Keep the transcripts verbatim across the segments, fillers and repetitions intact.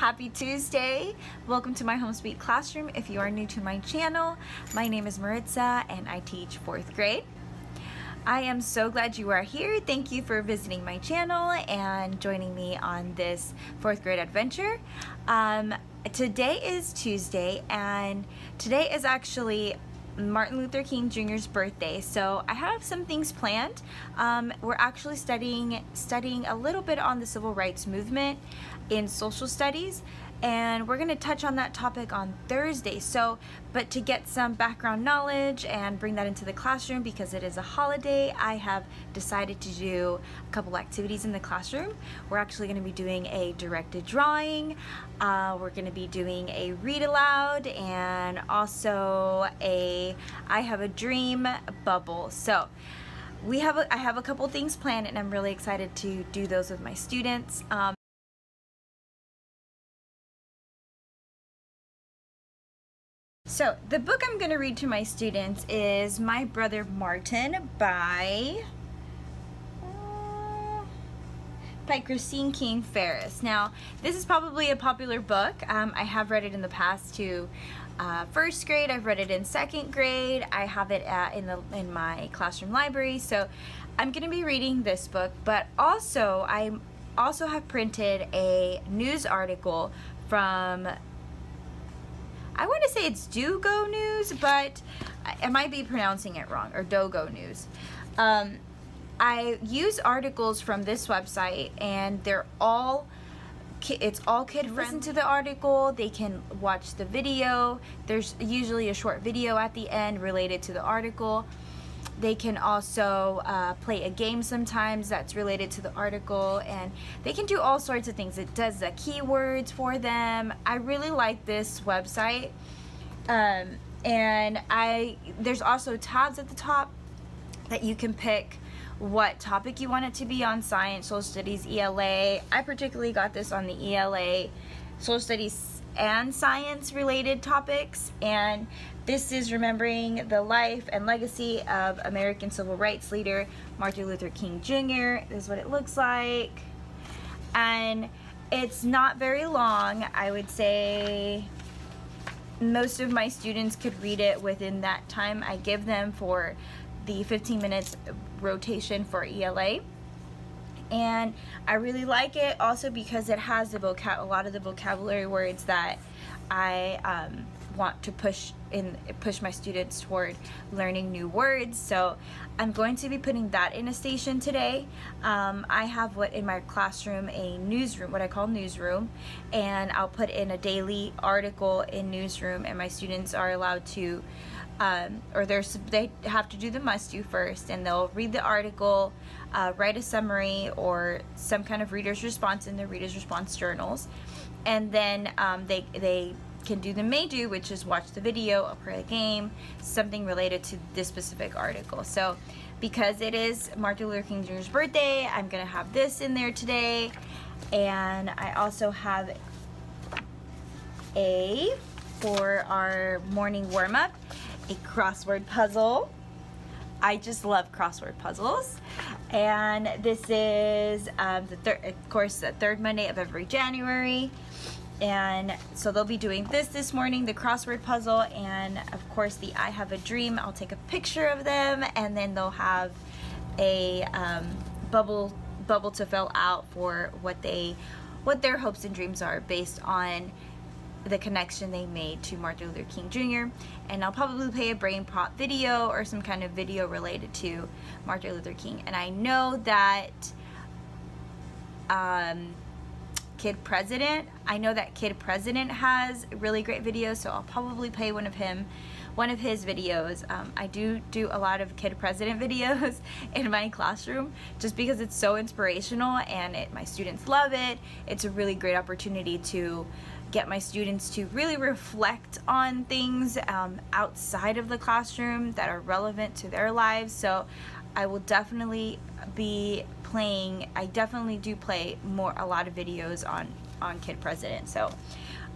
happy Tuesday. Welcome to my home sweet classroom. If you are new to my channel, my name is Maritza and I teach fourth grade. I am so glad you are here. Thank you for visiting my channel and joining me on this fourth grade adventure. Um, today is Tuesday and today is actually Martin Luther King Junior's birthday, so I have some things planned. Um, we're actually studying studying a little bit on the civil rights movement in social studies, and we're going to touch on that topic on Thursday. So, but to get some background knowledge and bring that into the classroom, because it is a holiday, I have decided to do a couple activities in the classroom. We're actually going to be doing a directed drawing, uh, we're going to be doing a read aloud, and also a I Have a Dream bubble. So we have a, I have a couple things planned, and I'm really excited to do those with my students. Um, So the book I'm going to read to my students is My Brother Martin by, uh, by Christine King Ferris. Now, this is probably a popular book. Um, I have read it in the past to uh, first grade. I've read it in second grade. I have it at, in, the, in my classroom library. So I'm going to be reading this book, but also I also have printed a news article from, I want to say it's Dogo News, but I might be pronouncing it wrong, or Dogo News. Um, I use articles from this website, and they're all, it's all kid friendly. Listen to the article, they can watch the video. There's usually a short video at the end related to the article. They can also uh, play a game sometimes that's related to the article, and they can do all sorts of things. It does the keywords for them. I really like this website, um, and I there's also tabs at the top that you can pick what topic you want it to be on: science, social studies, E L A. I particularly got this on the E L A, social studies and science related topics, and this is remembering the life and legacy of American civil rights leader Martin Luther King Junior This is what it looks like. And it's not very long. I would say most of my students could read it within that time I give them for the fifteen minutes rotation for E L A. And I really like it also because it has the vocab a lot of the vocabulary words that I um, want to push in push my students toward learning new words. So I'm going to be putting that in a station today. um, I have what in my classroom a newsroom, what I call newsroom, and I'll put in a daily article in newsroom, and my students are allowed to um, or they're, they have to do the must do first, and they'll read the article, uh, write a summary or some kind of reader's response in their reader's response journals, and then um, they they can do the may do, which is watch the video or play a game, something related to this specific article. So because it is Martin Luther King Junior's birthday, I'm gonna have this in there today. And I also have a, for our morning warm-up, a crossword puzzle. I just love crossword puzzles. And this is um, the third, of course, the third Monday of every January. And so they'll be doing this this morning, the crossword puzzle, and of course the I Have a Dream. I'll take a picture of them, and then they'll have a um, bubble bubble to fill out for what they what their hopes and dreams are based on the connection they made to Martin Luther King Junior And I'll probably play a BrainPOP video or some kind of video related to Martin Luther King. And I know that um, Kid President. I know that Kid President has really great videos, so I'll probably play one of him, one of his videos. Um, I do do a lot of Kid President videos in my classroom just because it's so inspirational, and it, my students love it. It's a really great opportunity to get my students to really reflect on things um, outside of the classroom that are relevant to their lives. So I will definitely be playing, I definitely do play more a lot of videos on on Kid President. So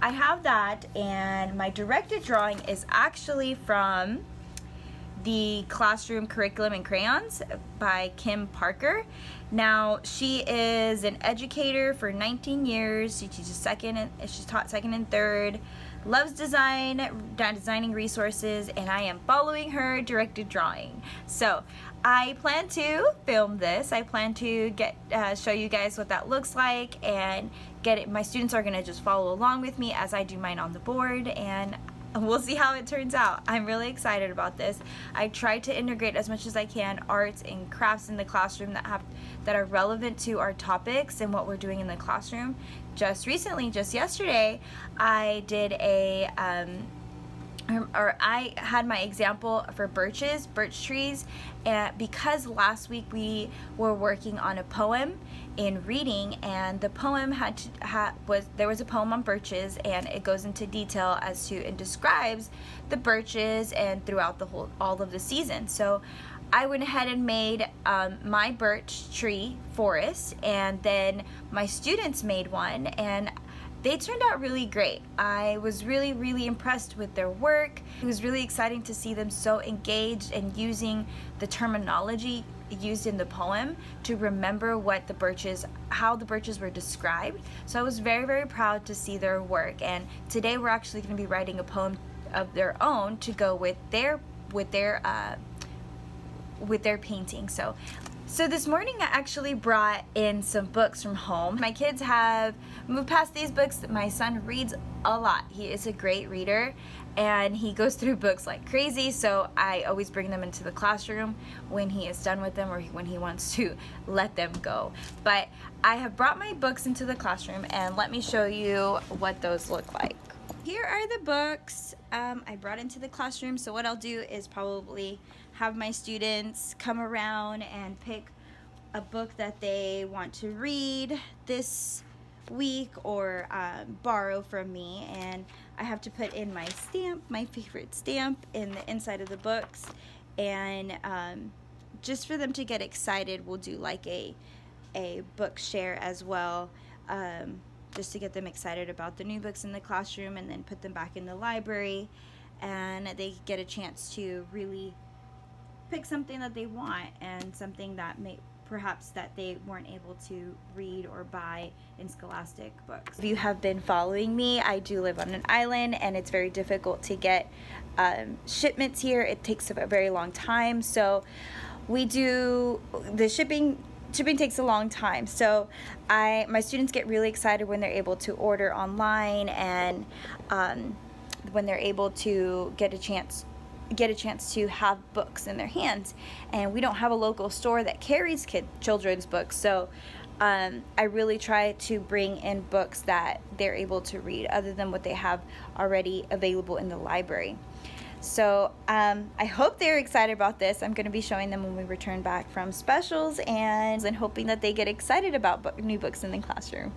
I have that, and my directed drawing is actually from The Classroom Curriculum in Crayons by Kim Parker. Now, she is an educator for nineteen years. She teaches second and she's taught second and third. Loves design, designing resources, and I am following her directed drawing. So I plan to film this. I plan to get uh, show you guys what that looks like and get it. My students are gonna just follow along with me as I do mine on the board, and we'll see how it turns out. I'm really excited about this. I try to integrate as much as I can arts and crafts in the classroom that have that are relevant to our topics and what we're doing in the classroom. Just recently, just yesterday, I did a um, or I had my example for birches, birch trees, and because last week we were working on a poem in reading, and the poem had to, ha, was there was a poem on birches, and it goes into detail as to and describes the birches and throughout the whole all of the season. So I went ahead and made um, my birch tree forest, and then my students made one, and they turned out really great. I was really, really impressed with their work. It was really exciting to see them so engaged and using the terminology used in the poem to remember what the birches, how the birches were described. So I was very, very proud to see their work. And today we're actually going to be writing a poem of their own to go with their, with their, uh, with their painting. So. So this morning I actually brought in some books from home. My kids have moved past these books. My son reads a lot. He is a great reader and he goes through books like crazy, so I always bring them into the classroom when he is done with them or when he wants to let them go. But I have brought my books into the classroom, and let me show you what those look like. Here are the books um, I brought into the classroom. So what I'll do is probably have my students come around and pick a book that they want to read this week or um, borrow from me. And I have to put in my stamp, my favorite stamp, in the inside of the books. And um, just for them to get excited, we'll do like a, a book share as well. Um, just to get them excited about the new books in the classroom, and then put them back in the library, and they get a chance to really pick something that they want and something that may perhaps that they weren't able to read or buy in Scholastic books. If you have been following me, I do live on an island, and it's very difficult to get um, shipments here. It takes a very long time, so we do the shipping Shipping takes a long time, so I my students get really excited when they're able to order online, and um, when they're able to get a chance get a chance to have books in their hands. And we don't have a local store that carries kid children's books, so um, I really try to bring in books that they're able to read other than what they have already available in the library. So um, I hope they're excited about this. I'm going to be showing them when we return back from specials, and, and hoping that they get excited about book, new books in the classroom.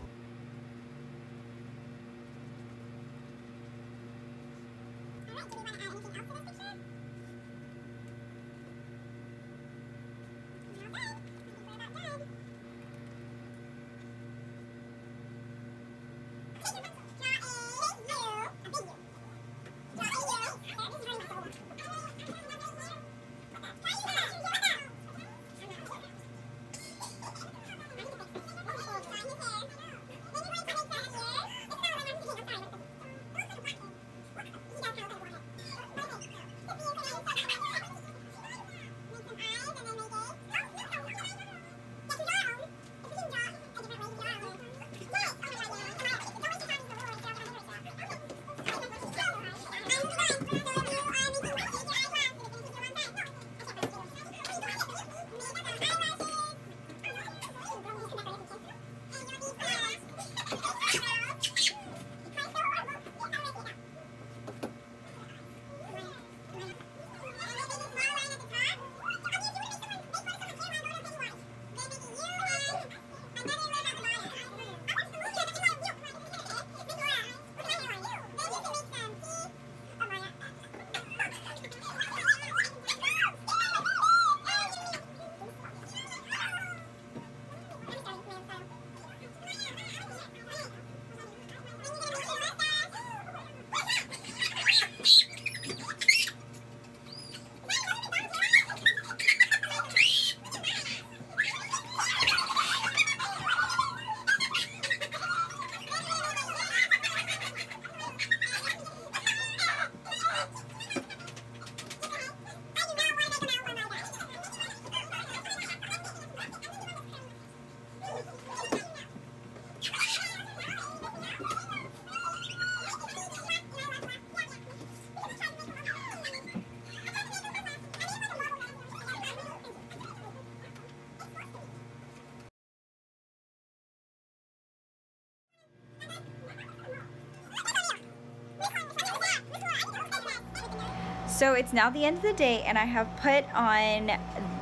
So it's now the end of the day, and I have put on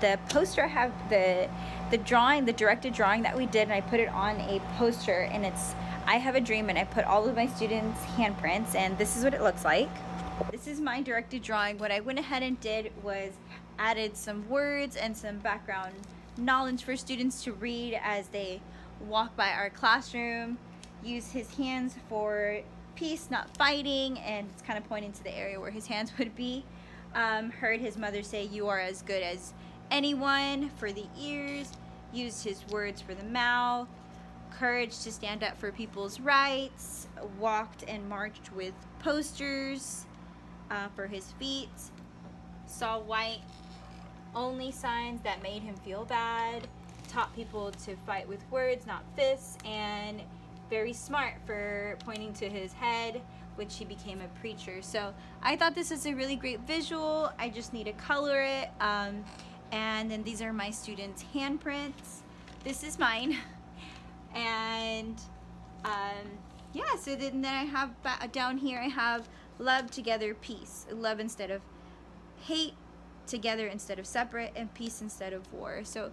the poster. I have the the drawing, the directed drawing that we did, and I put it on a poster, and it's I Have a Dream, and I put all of my students' handprints, and this is what it looks like. This is my directed drawing. What I went ahead and did was added some words and some background knowledge for students to read as they walk by our classroom. Use his hands for peace, not fighting, and it's kind of pointing to the area where his hands would be. Um, heard his mother say, "You are as good as anyone," for the ears. Used his words for the mouth. Courage to stand up for people's rights. Walked and marched with posters uh, for his feet. Saw white only signs that made him feel bad. Taught people to fight with words, not fists, and very smart for pointing to his head, which he became a preacher. So I thought this is a really great visual. I just need to color it. Um, and then these are my students' handprints. This is mine. And um, yeah, so then, then I have down here, I have love, together, peace. Love instead of hate, together instead of separate, and peace instead of war. So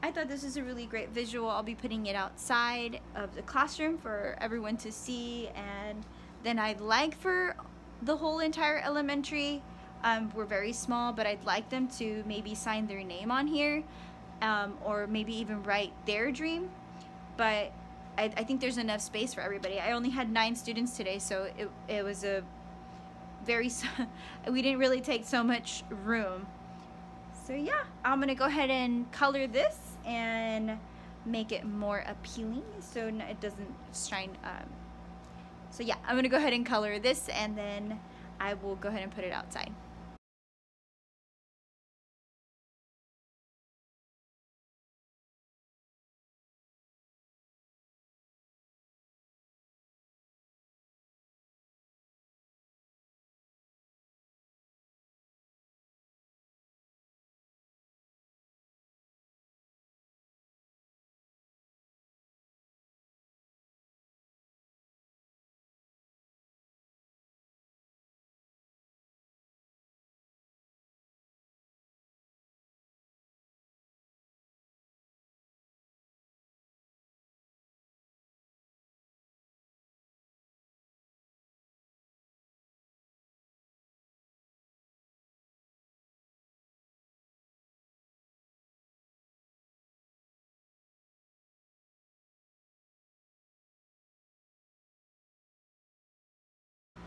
I thought this is a really great visual. I'll be putting it outside of the classroom for everyone to see, and then I'd like for the whole entire elementary, um, we're very small, but I'd like them to maybe sign their name on here, um, or maybe even write their dream, but I, I think there's enough space for everybody. I only had nine students today, so it, it was a very, we didn't really take so much room. So yeah, I'm gonna go ahead and color this and make it more appealing so it doesn't shine. Um, so yeah, I'm gonna go ahead and color this, and then I will go ahead and put it outside.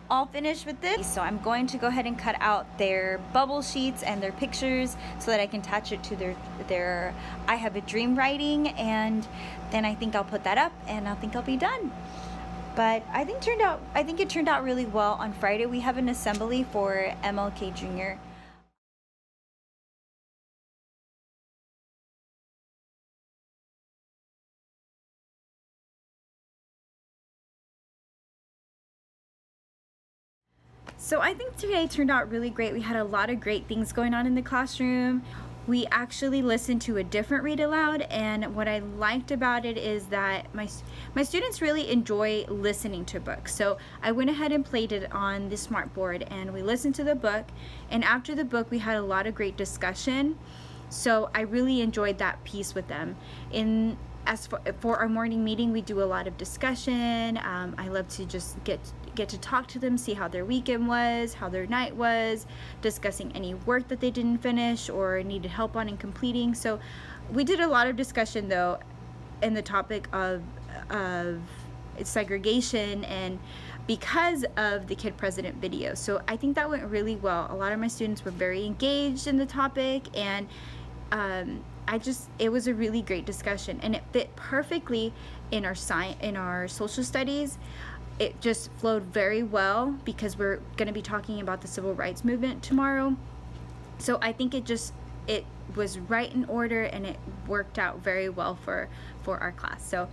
All finished with this, so I'm going to go ahead and cut out their bubble sheets and their pictures so that I can attach it to their their I Have a Dream writing, and then I think I'll put that up and I think I'll be done. But I think turned out I think it turned out really well. On Friday we have an assembly for M L K Junior So I think today turned out really great. We had a lot of great things going on in the classroom. We actually listened to a different read aloud, and what I liked about it is that my, my students really enjoy listening to books. So I went ahead and played it on the smart board, and we listened to the book, and after the book we had a lot of great discussion. So I really enjoyed that piece with them. In As for, for our morning meeting, we do a lot of discussion. Um, I love to just get get to talk to them, see how their weekend was, how their night was, discussing any work that they didn't finish or needed help on in completing. So we did a lot of discussion, though, in the topic of, of segregation, and because of the Kid President video. So I think that went really well. A lot of my students were very engaged in the topic, and um, I just, it was a really great discussion, and it fit perfectly in our science, in our social studies. It just flowed very well because we're going to be talking about the civil rights movement tomorrow. So I think it just, it was right in order, and it worked out very well for, for our class. So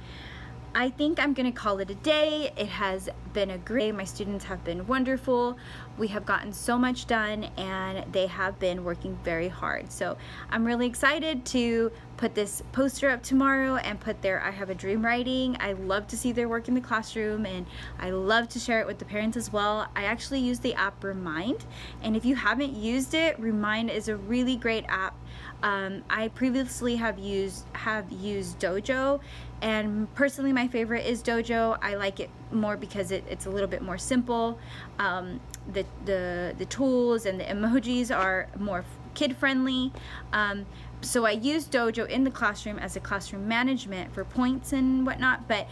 I think I'm going to call it a day. It has been a great day. My students have been wonderful. We have gotten so much done, and they have been working very hard. So I'm really excited to put this poster up tomorrow and put their I Have a Dream writing. I love to see their work in the classroom, and I love to share it with the parents as well. I actually use the app Remind, and if you haven't used it, Remind is a really great app. Um, I previously have used have used Dojo, and personally my favorite is Dojo. I like it more because it, it's a little bit more simple. Um, the, the, the tools and the emojis are more kid friendly. Um, so I use Dojo in the classroom as a classroom management for points and whatnot, but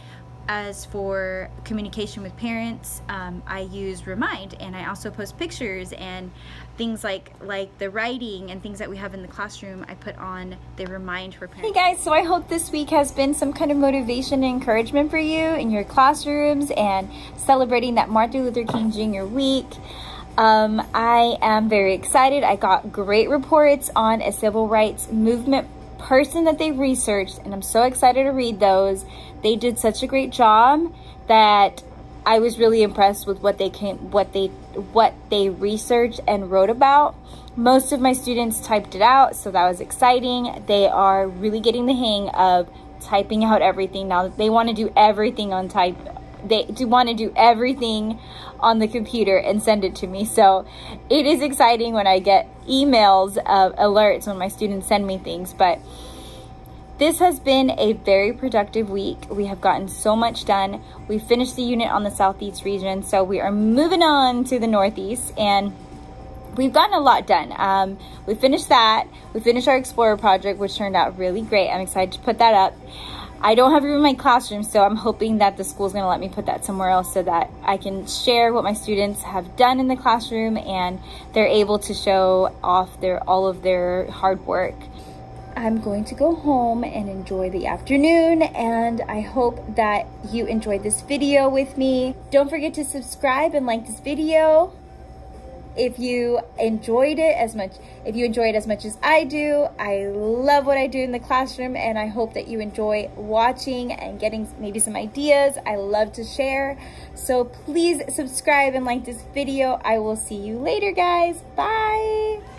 as for communication with parents, um, I use Remind, and I also post pictures and things like like the writing and things that we have in the classroom. I put on the Remind for parents. Hey guys, so I hope this week has been some kind of motivation and encouragement for you in your classrooms and celebrating that Martin Luther King Junior week. Um, I am very excited. I got great reports on a civil rights movement person that they researched, and I'm so excited to read those. They did such a great job that I was really impressed with what they came, what they, what they researched and wrote about. Most of my students typed it out, so that was exciting. They are really getting the hang of typing out everything now. They want to do everything on type. They do want to do everything on the computer and send it to me. So it is exciting when I get emails of alerts when my students send me things. But this has been a very productive week. We have gotten so much done. We finished the unit on the Southeast region, so we are moving on to the Northeast, and we've gotten a lot done. Um, we finished that. We finished our Explorer project, which turned out really great. I'm excited to put that up. I don't have room in my classroom, so I'm hoping that the school's gonna let me put that somewhere else so that I can share what my students have done in the classroom and they're able to show off their all of their hard work. I'm going to go home and enjoy the afternoon, and I hope that you enjoyed this video with me. Don't forget to subscribe and like this video. If you enjoyed it as much, if you enjoy it as much as I do, I love what I do in the classroom, and I hope that you enjoy watching and getting maybe some ideas. I love to share. So please subscribe and like this video. I will see you later, guys. Bye.